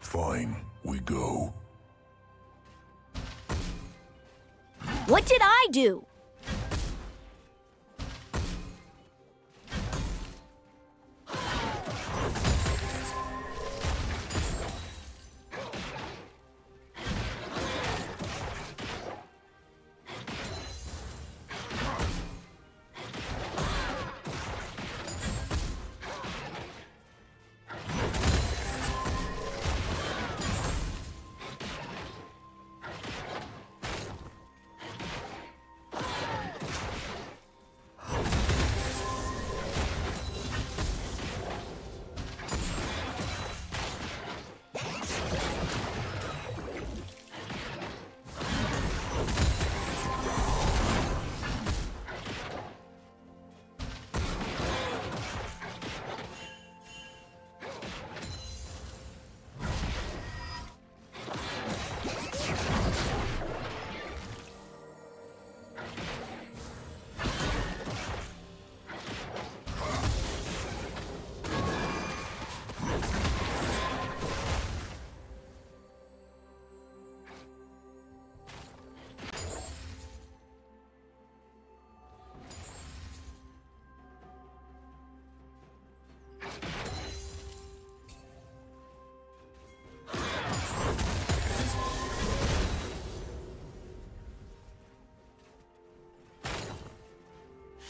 Fine, we go. What did I do?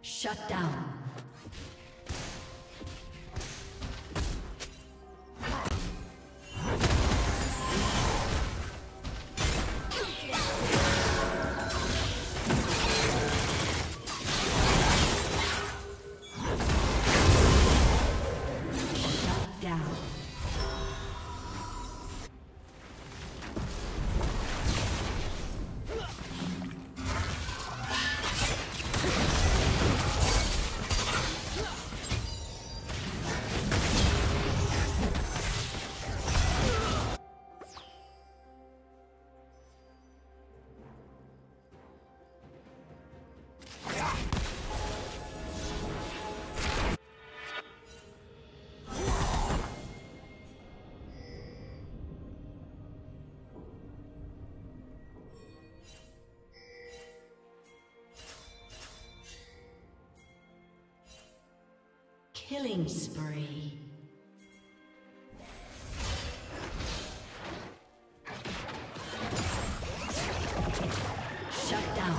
Shut down. Killing spree. Shut down.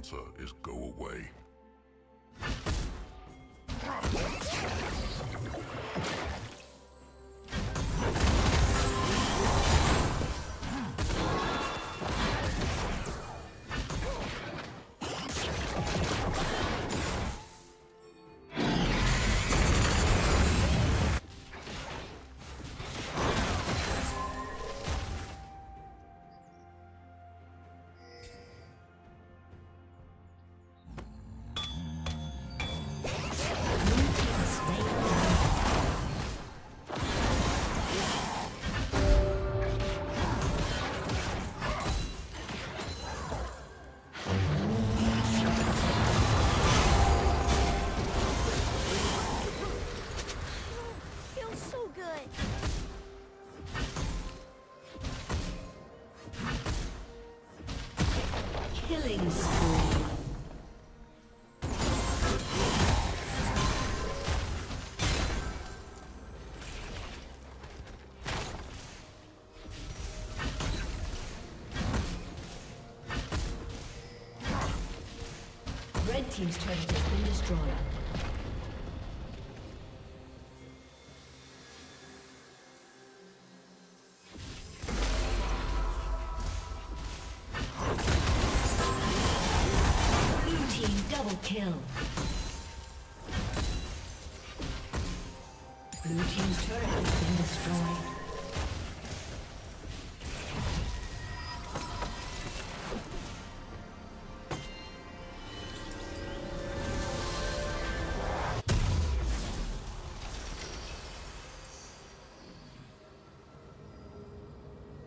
answer is go away. Killing spree. Red team's turret has been destroyed. Kill. Blue team's turret has been destroyed.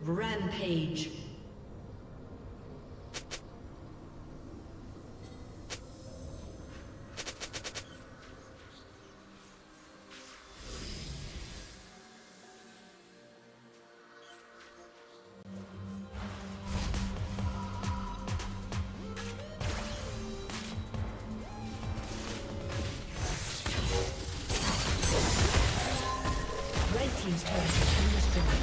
Rampage. Team's turret has been destroyed.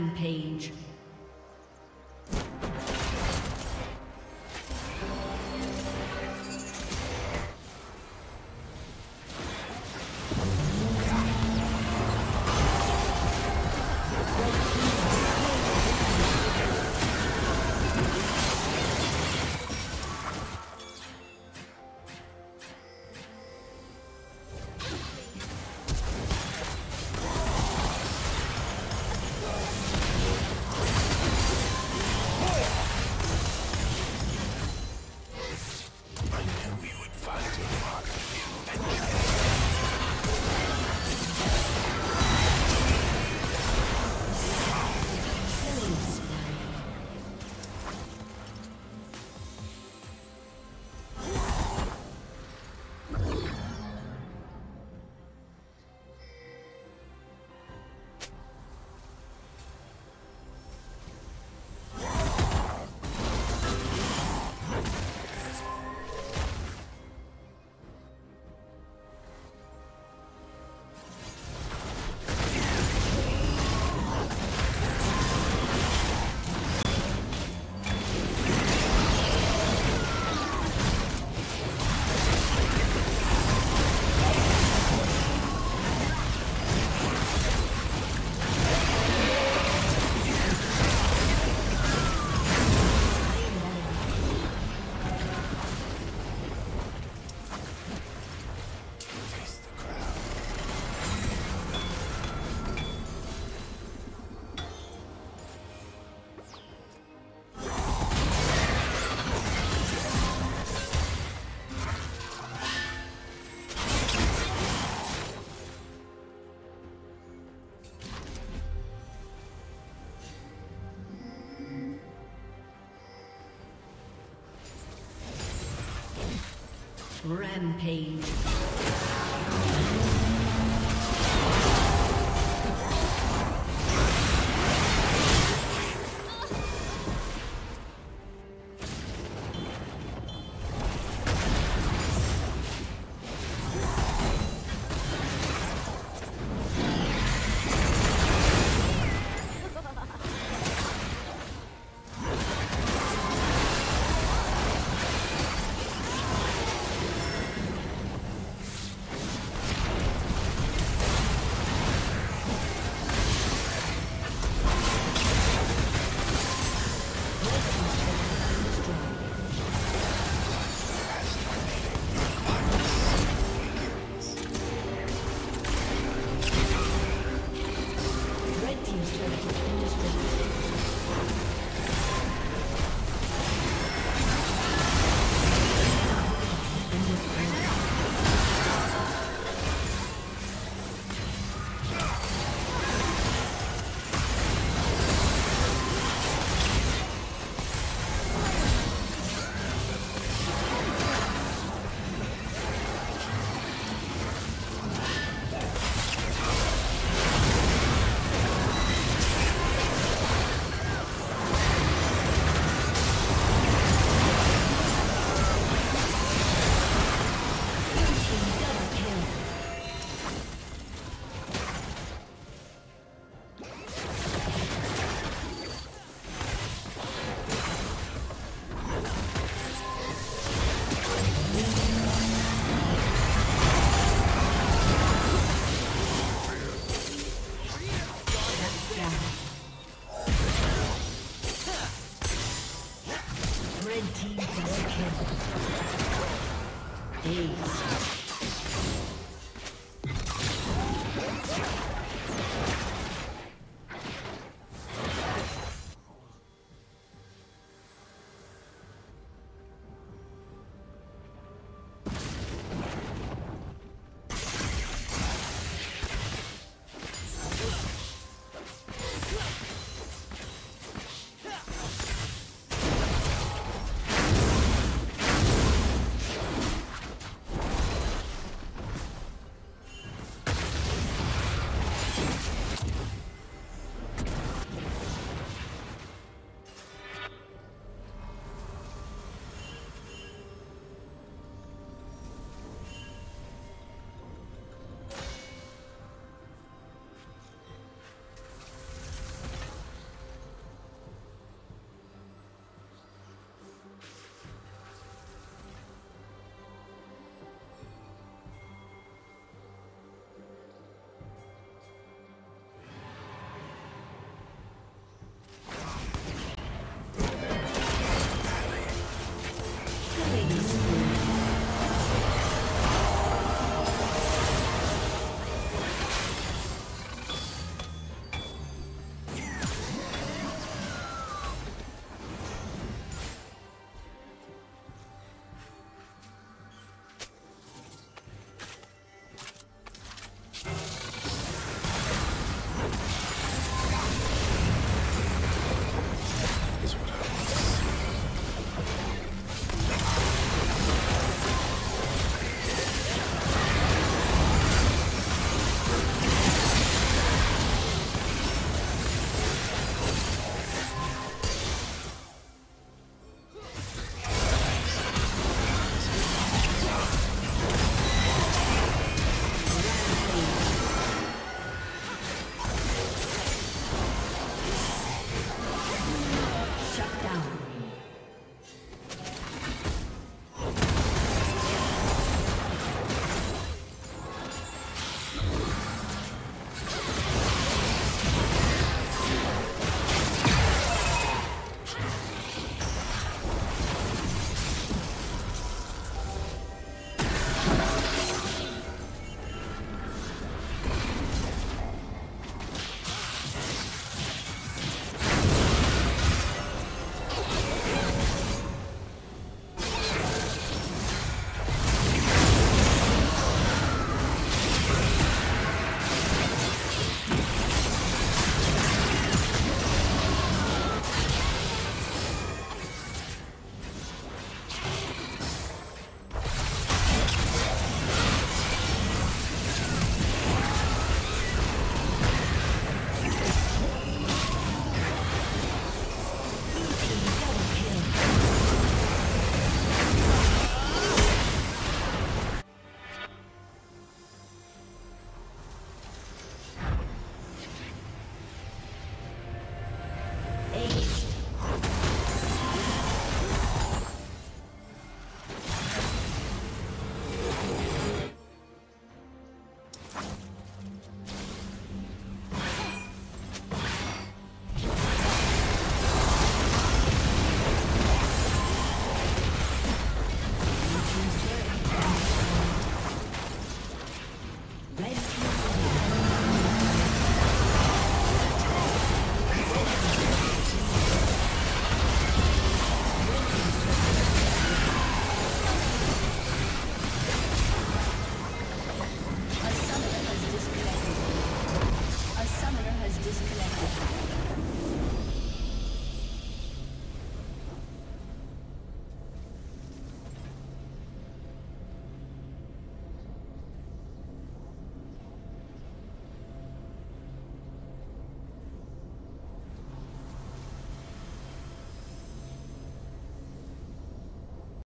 Rampage. Rampage. Please.